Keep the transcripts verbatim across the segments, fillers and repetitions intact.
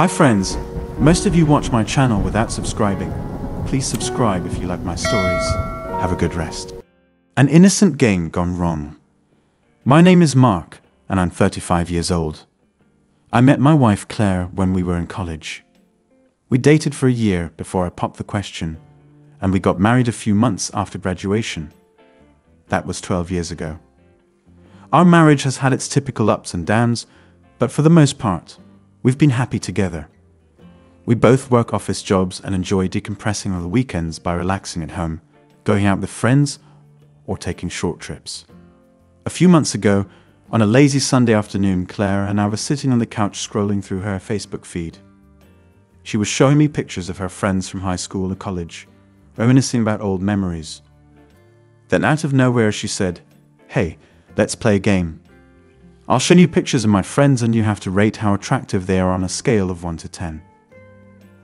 Hi friends, most of you watch my channel without subscribing. Please subscribe if you like my stories. Have a good rest. An innocent game gone wrong. My name is Mark, and I'm thirty-five years old. I met my wife Claire when we were in college. We dated for a year before I popped the question, and we got married a few months after graduation. That was twelve years ago. Our marriage has had its typical ups and downs, but for the most part, we've been happy together. We both work office jobs and enjoy decompressing on the weekends by relaxing at home, going out with friends, or taking short trips. A few months ago, on a lazy Sunday afternoon, Claire and I were sitting on the couch scrolling through her Facebook feed. She was showing me pictures of her friends from high school and college, reminiscing about old memories. Then out of nowhere she said, "Hey, let's play a game. I'll show you pictures of my friends and you have to rate how attractive they are on a scale of one to ten.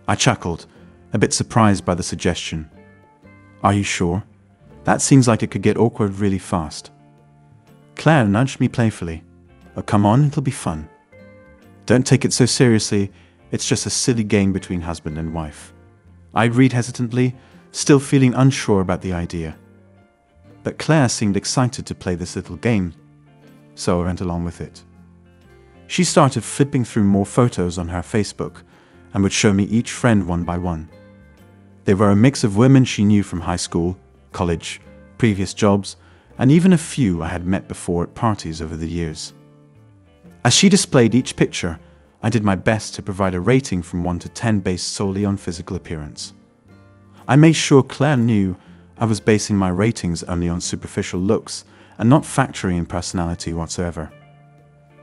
I chuckled, a bit surprised by the suggestion. "Are you sure? That seems like it could get awkward really fast." Claire nudged me playfully. "Oh, come on, it'll be fun. Don't take it so seriously, it's just a silly game between husband and wife." I read hesitantly, still feeling unsure about the idea. But Claire seemed excited to play this little game, so I went along with it. She started flipping through more photos on her Facebook and would show me each friend one by one. They were a mix of women she knew from high school, college, previous jobs, and even a few I had met before at parties over the years. As she displayed each picture, I did my best to provide a rating from one to ten based solely on physical appearance. I made sure Claire knew I was basing my ratings only on superficial looks and not factoring in personality whatsoever.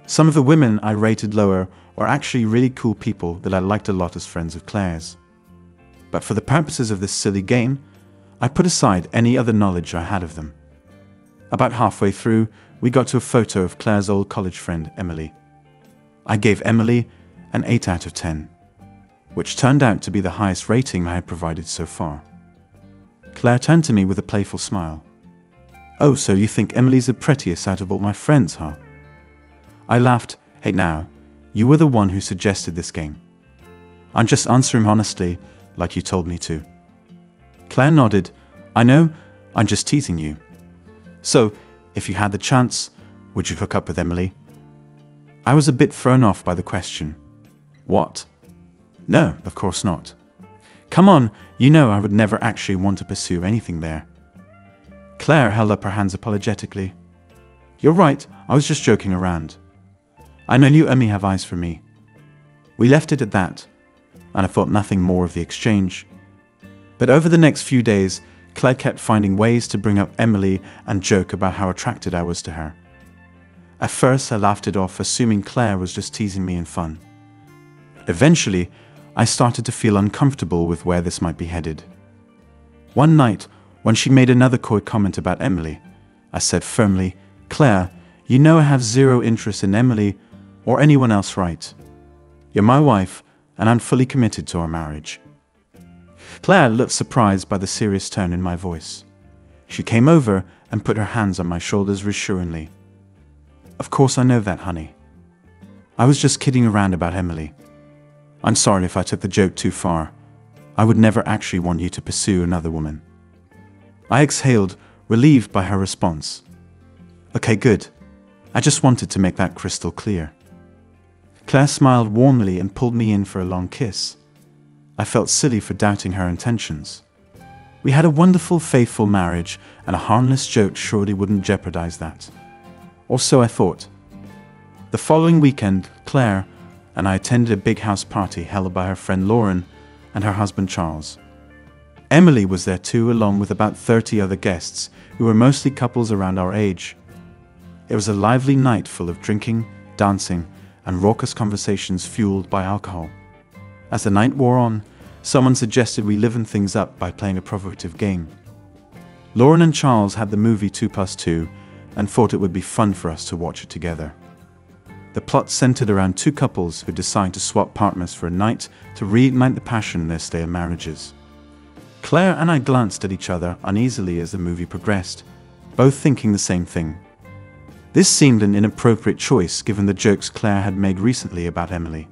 Some of the women I rated lower were actually really cool people that I liked a lot as friends of Claire's. But for the purposes of this silly game, I put aside any other knowledge I had of them. About halfway through, we got to a photo of Claire's old college friend, Emily. I gave Emily an eight out of ten, which turned out to be the highest rating I had provided so far. Claire turned to me with a playful smile. "Oh, so you think Emily's the prettiest out of all my friends, huh?" I laughed. "Hey now, you were the one who suggested this game. I'm just answering honestly, like you told me to." Claire nodded. "I know, I'm just teasing you. So, if you had the chance, would you hook up with Emily?" I was a bit thrown off by the question. "What? No, of course not. Come on, you know I would never actually want to pursue anything there." Claire held up her hands apologetically. "You're right, I was just joking around. I know you only have eyes for me." We left it at that, and I thought nothing more of the exchange. But over the next few days, Claire kept finding ways to bring up Emily and joke about how attracted I was to her. At first, I laughed it off, assuming Claire was just teasing me in fun. Eventually, I started to feel uncomfortable with where this might be headed. One night, when she made another coy comment about Emily, I said firmly, "Claire, you know I have zero interest in Emily or anyone else, right? You're my wife, and I'm fully committed to our marriage." Claire looked surprised by the serious tone in my voice. She came over and put her hands on my shoulders reassuringly. "Of course I know that, honey. I was just kidding around about Emily. I'm sorry if I took the joke too far. I would never actually want you to pursue another woman." I exhaled, relieved by her response. "Okay, good. I just wanted to make that crystal clear." Claire smiled warmly and pulled me in for a long kiss. I felt silly for doubting her intentions. We had a wonderful, faithful marriage, and a harmless joke surely wouldn't jeopardize that. Or so I thought. The following weekend, Claire and I attended a big house party held by her friend Lauren and her husband Charles. Emily was there too, along with about thirty other guests, who were mostly couples around our age. It was a lively night full of drinking, dancing, and raucous conversations fueled by alcohol. As the night wore on, someone suggested we liven things up by playing a provocative game. Lauren and Charles had the movie two plus two and thought it would be fun for us to watch it together. The plot centered around two couples who decide to swap partners for a night to reignite the passion in their stale marriages. Claire and I glanced at each other uneasily as the movie progressed, both thinking the same thing. This seemed an inappropriate choice given the jokes Claire had made recently about Emily.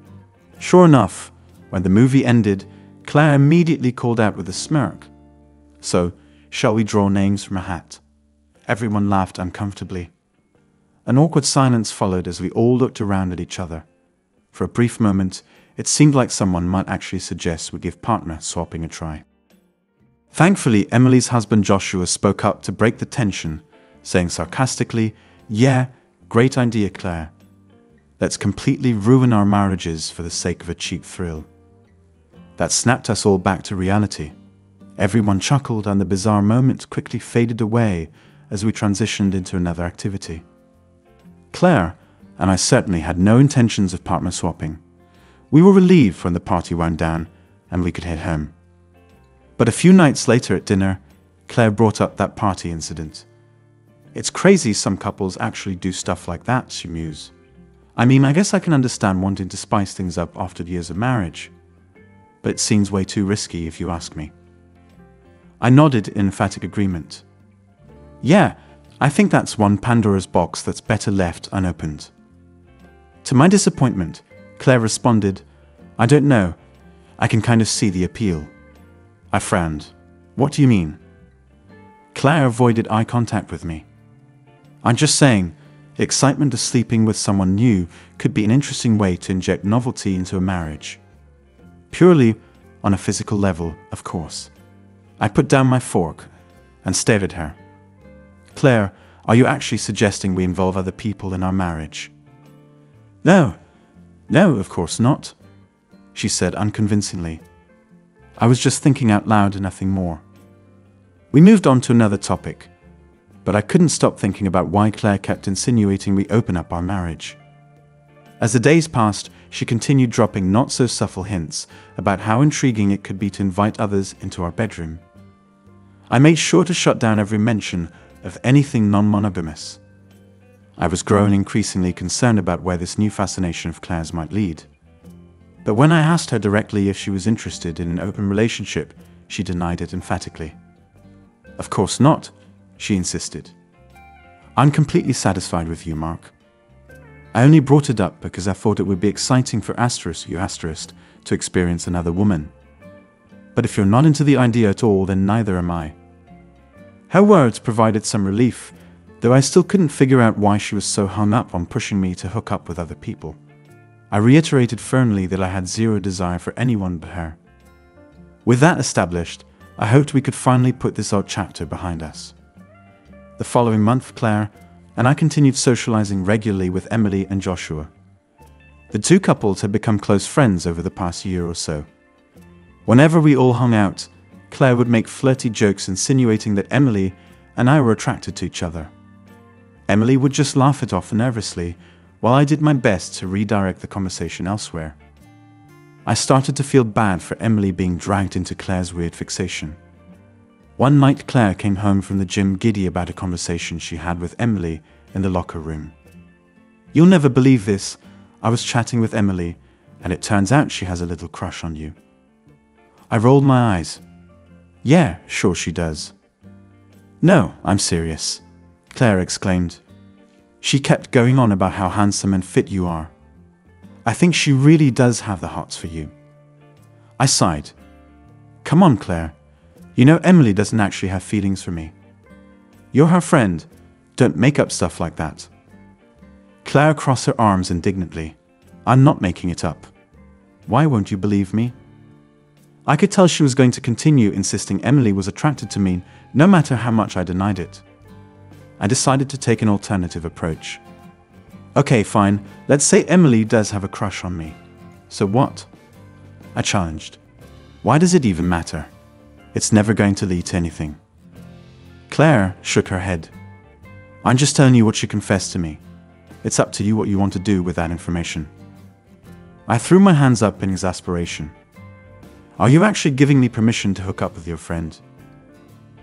Sure enough, when the movie ended, Claire immediately called out with a smirk, "So, shall we draw names from a hat?" Everyone laughed uncomfortably. An awkward silence followed as we all looked around at each other. For a brief moment, it seemed like someone might actually suggest we give partner swapping a try. Thankfully, Emily's husband Joshua spoke up to break the tension, saying sarcastically, "Yeah, great idea, Claire. Let's completely ruin our marriages for the sake of a cheap thrill." That snapped us all back to reality. Everyone chuckled and the bizarre moment quickly faded away as we transitioned into another activity. Claire and I certainly had no intentions of partner swapping. We were relieved when the party wound down and we could head home. But a few nights later at dinner, Claire brought up that party incident. "It's crazy some couples actually do stuff like that," she mused. "I mean, I guess I can understand wanting to spice things up after years of marriage, but it seems way too risky if you ask me." I nodded in emphatic agreement. "Yeah, I think that's one Pandora's box that's better left unopened." To my disappointment, Claire responded, "I don't know. I can kind of see the appeal." I frowned. "What do you mean?" Claire avoided eye contact with me. "I'm just saying, the excitement of sleeping with someone new could be an interesting way to inject novelty into a marriage. Purely on a physical level, of course." I put down my fork and stared at her. "Claire, are you actually suggesting we involve other people in our marriage?" No, no, of course not," she said unconvincingly. I was just thinking out loud and nothing more. We moved on to another topic, but I couldn't stop thinking about why Claire kept insinuating we open up our marriage. As the days passed, she continued dropping not-so-subtle hints about how intriguing it could be to invite others into our bedroom. I made sure to shut down every mention of anything non-monogamous. I was growing increasingly concerned about where this new fascination of Claire's might lead. But when I asked her directly if she was interested in an open relationship, she denied it emphatically. "Of course not," she insisted. "I'm completely satisfied with you, Mark. I only brought it up because I thought it would be exciting for asterisk you asterisk to experience another woman. But if you're not into the idea at all, then neither am I." Her words provided some relief, though I still couldn't figure out why she was so hung up on pushing me to hook up with other people. I reiterated firmly that I had zero desire for anyone but her. With that established, I hoped we could finally put this odd chapter behind us. The following month, Claire and I continued socializing regularly with Emily and Joshua. The two couples had become close friends over the past year or so. Whenever we all hung out, Claire would make flirty jokes insinuating that Emily and I were attracted to each other. Emily would just laugh it off nervously, while I did my best to redirect the conversation elsewhere. I started to feel bad for Emily being dragged into Claire's weird fixation. One night, Claire came home from the gym giddy about a conversation she had with Emily in the locker room. "You'll never believe this. I was chatting with Emily, and it turns out she has a little crush on you." I rolled my eyes. "Yeah, sure she does." "No, I'm serious," Claire exclaimed. "She kept going on about how handsome and fit you are. I think she really does have the hots for you." I sighed. "Come on, Claire. You know Emily doesn't actually have feelings for me. You're her friend. Don't make up stuff like that." Claire crossed her arms indignantly. "I'm not making it up. Why won't you believe me?" I could tell she was going to continue insisting Emily was attracted to me, no matter how much I denied it. I decided to take an alternative approach. "Okay, fine. Let's say Emily does have a crush on me. So what?" I challenged. "Why does it even matter? It's never going to lead to anything." Claire shook her head. "I'm just telling you what she confessed to me. It's up to you what you want to do with that information." I threw my hands up in exasperation. "Are you actually giving me permission to hook up with your friend?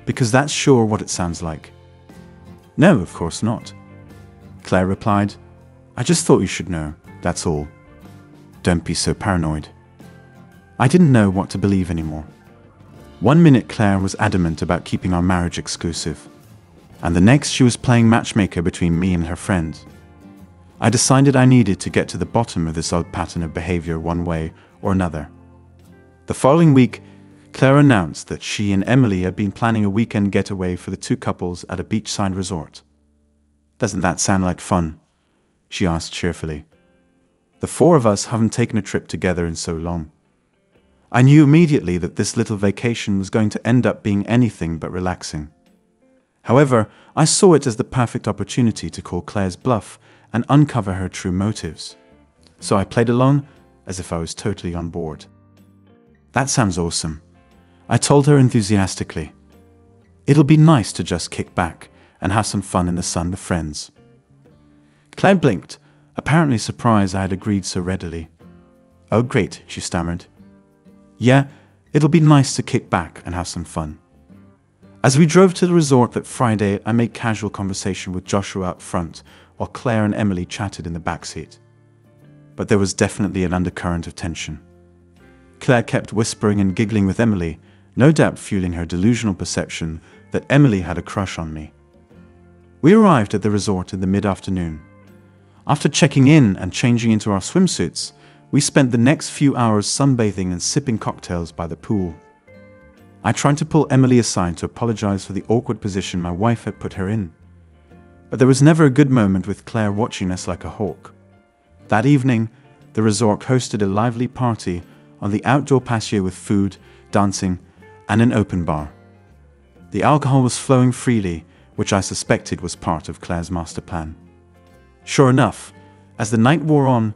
Because that's sure what it sounds like." "No, of course not," Claire replied. "I just thought you should know, that's all. Don't be so paranoid." I didn't know what to believe anymore. One minute Claire was adamant about keeping our marriage exclusive, and the next she was playing matchmaker between me and her friend. I decided I needed to get to the bottom of this odd pattern of behavior one way or another. The following week, Claire announced that she and Emily had been planning a weekend getaway for the two couples at a beachside resort. "Doesn't that sound like fun?" she asked cheerfully. "The four of us haven't taken a trip together in so long." I knew immediately that this little vacation was going to end up being anything but relaxing. However, I saw it as the perfect opportunity to call Claire's bluff and uncover her true motives. So I played along, as if I was totally on board. "That sounds awesome," I told her enthusiastically. "It'll be nice to just kick back and have some fun in the sun with friends." Claire blinked, apparently surprised I had agreed so readily. "Oh great," she stammered. "Yeah, it'll be nice to kick back and have some fun." As we drove to the resort that Friday, I made casual conversation with Joshua up front while Claire and Emily chatted in the backseat. But there was definitely an undercurrent of tension. Claire kept whispering and giggling with Emily, no doubt fueling her delusional perception that Emily had a crush on me. We arrived at the resort in the mid-afternoon. After checking in and changing into our swimsuits, we spent the next few hours sunbathing and sipping cocktails by the pool. I tried to pull Emily aside to apologize for the awkward position my wife had put her in. But there was never a good moment with Claire watching us like a hawk. That evening, the resort hosted a lively party on the outdoor patio with food, dancing, and an open bar. The alcohol was flowing freely, which I suspected was part of Claire's master plan. Sure enough, as the night wore on,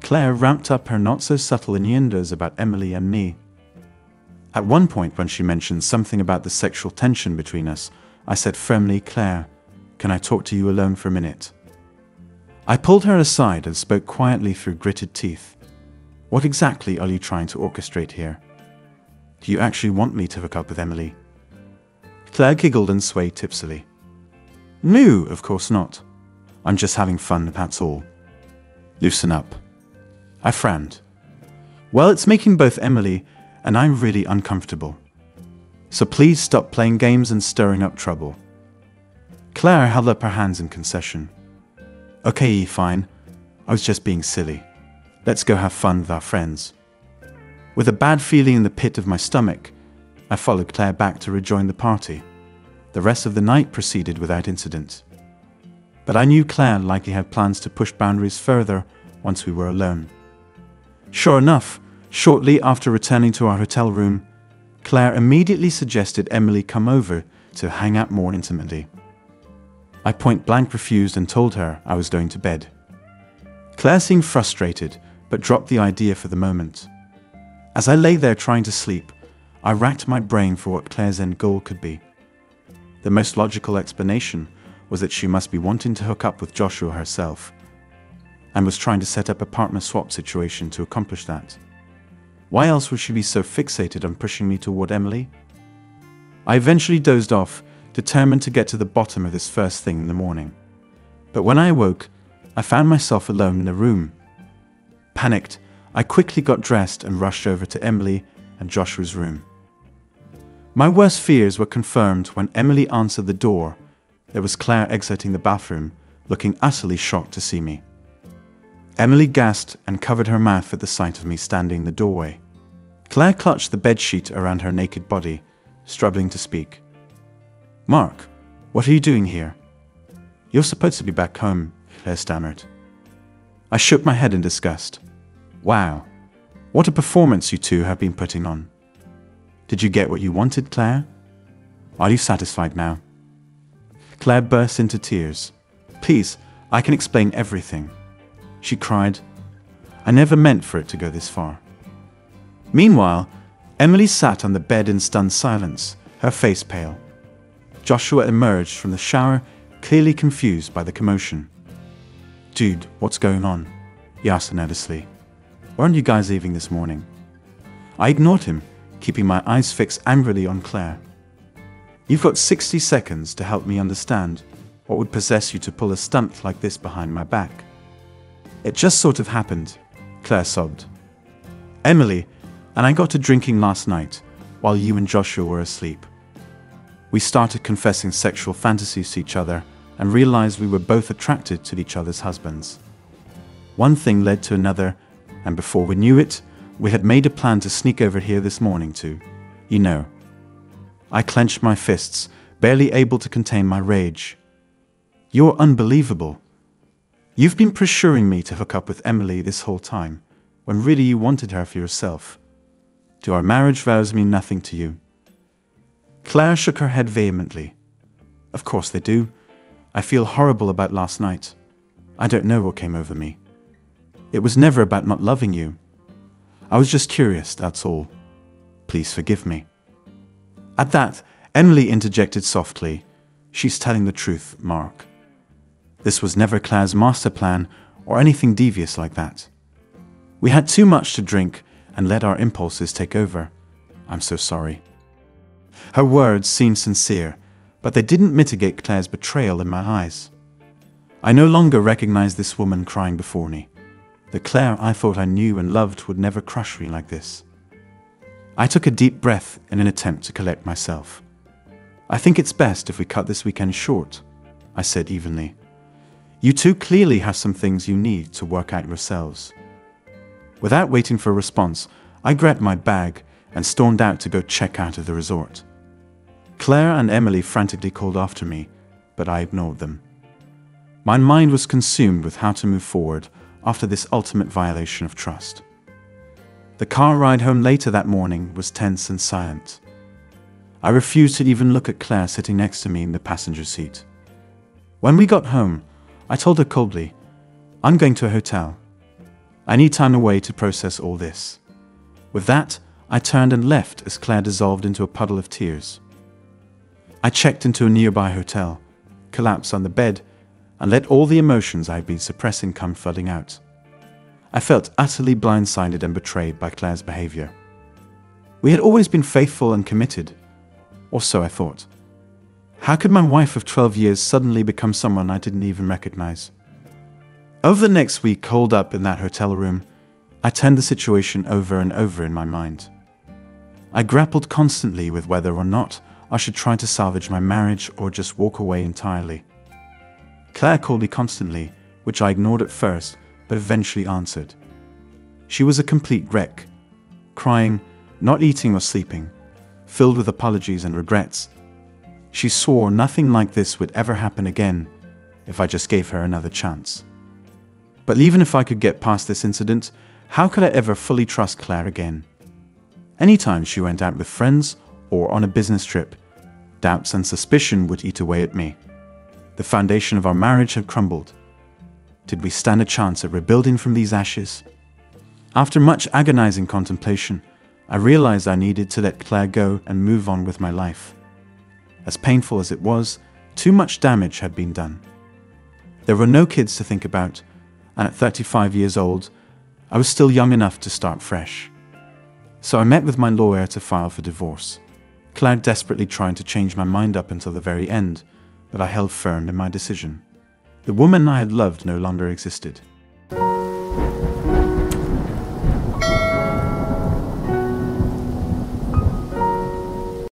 Claire ramped up her not-so-subtle innuendos about Emily and me. At one point when she mentioned something about the sexual tension between us, I said firmly, "Claire, can I talk to you alone for a minute?" I pulled her aside and spoke quietly through gritted teeth. "What exactly are you trying to orchestrate here? Do you actually want me to hook up with Emily?" Claire giggled and swayed tipsily. "No, of course not. I'm just having fun, that's all." "Loosen up." I frowned. "Well, it's making both Emily and I'm really uncomfortable. So please stop playing games and stirring up trouble." Claire held up her hands in concession. "Okay, fine. I was just being silly. Let's go have fun with our friends." With a bad feeling in the pit of my stomach, I followed Claire back to rejoin the party. The rest of the night proceeded without incident. But I knew Claire likely had plans to push boundaries further once we were alone. Sure enough, shortly after returning to our hotel room, Claire immediately suggested Emily come over to hang out more intimately. I point-blank refused and told her I was going to bed. Claire seemed frustrated, but dropped the idea for the moment. As I lay there trying to sleep, I racked my brain for what Claire's end goal could be. The most logical explanation was that she must be wanting to hook up with Joshua herself, and was trying to set up a partner swap situation to accomplish that. Why else would she be so fixated on pushing me toward Emily? I eventually dozed off, determined to get to the bottom of this first thing in the morning. But when I awoke, I found myself alone in the room. Panicked, I quickly got dressed and rushed over to Emily and Joshua's room. My worst fears were confirmed when Emily answered the door. There was Claire exiting the bathroom, looking utterly shocked to see me. Emily gasped and covered her mouth at the sight of me standing in the doorway. Claire clutched the bedsheet around her naked body, struggling to speak. "Mark, what are you doing here? You're supposed to be back home," Claire stammered. I shook my head in disgust. "Wow, what a performance you two have been putting on. Did you get what you wanted, Claire? Are you satisfied now?" Claire burst into tears. "Please, I can explain everything," she cried. "I never meant for it to go this far." Meanwhile, Emily sat on the bed in stunned silence, her face pale. Joshua emerged from the shower, clearly confused by the commotion. "Dude, what's going on?" he asked nervously. "Weren't you guys leaving this morning?" I ignored him, keeping my eyes fixed angrily on Claire. "You've got sixty seconds to help me understand what would possess you to pull a stunt like this behind my back." "It just sort of happened," Claire sobbed. "Emily and I got to drinking last night while you and Joshua were asleep. We started confessing sexual fantasies to each other and realized we were both attracted to each other's husbands. One thing led to another, and before we knew it, we had made a plan to sneak over here this morning too. You know. I clenched my fists, barely able to contain my rage. You're unbelievable. You've been pressuring me to hook up with Emily this whole time, when really you wanted her for yourself. Do our marriage vows mean nothing to you? Claire shook her head vehemently. Of course they do. I feel horrible about last night. I don't know what came over me. It was never about not loving you. I was just curious, that's all. Please forgive me. At that, Emily interjected softly. She's telling the truth, Mark. This was never Claire's master plan or anything devious like that. We had too much to drink and let our impulses take over. I'm so sorry. Her words seemed sincere, but they didn't mitigate Claire's betrayal in my eyes. I no longer recognized this woman crying before me. The Claire I thought I knew and loved would never crush me like this. I took a deep breath in an attempt to collect myself. I think it's best if we cut this weekend short, I said evenly. You two clearly have some things you need to work out yourselves. Without waiting for a response, I grabbed my bag and stormed out to go check out of the resort. Claire and Emily frantically called after me, but I ignored them. My mind was consumed with how to move forward after this ultimate violation of trust. The car ride home later that morning was tense and silent. I refused to even look at Claire sitting next to me in the passenger seat. When we got home, I told her coldly, I'm going to a hotel. I need time away to process all this. With that, I turned and left as Claire dissolved into a puddle of tears. I checked into a nearby hotel, collapsed on the bed, and let all the emotions I had been suppressing come flooding out. I felt utterly blindsided and betrayed by Claire's behavior. We had always been faithful and committed, or so I thought. How could my wife of twelve years suddenly become someone I didn't even recognize? Over the next week, holed up in that hotel room, I turned the situation over and over in my mind. I grappled constantly with whether or not I should try to salvage my marriage or just walk away entirely. Claire called me constantly, which I ignored at first, but eventually answered. She was a complete wreck, crying, not eating or sleeping, filled with apologies and regrets. She swore nothing like this would ever happen again if I just gave her another chance. But even if I could get past this incident, how could I ever fully trust Claire again? Anytime she went out with friends or on a business trip, doubts and suspicion would eat away at me. The foundation of our marriage had crumbled. Did we stand a chance at rebuilding from these ashes? After much agonizing contemplation, I realized I needed to let Claire go and move on with my life. As painful as it was, too much damage had been done. There were no kids to think about, and at thirty-five years old, I was still young enough to start fresh. So I met with my lawyer to file for divorce, Claire desperately trying to change my mind up until the very end, but I held firm in my decision. The woman I had loved no longer existed.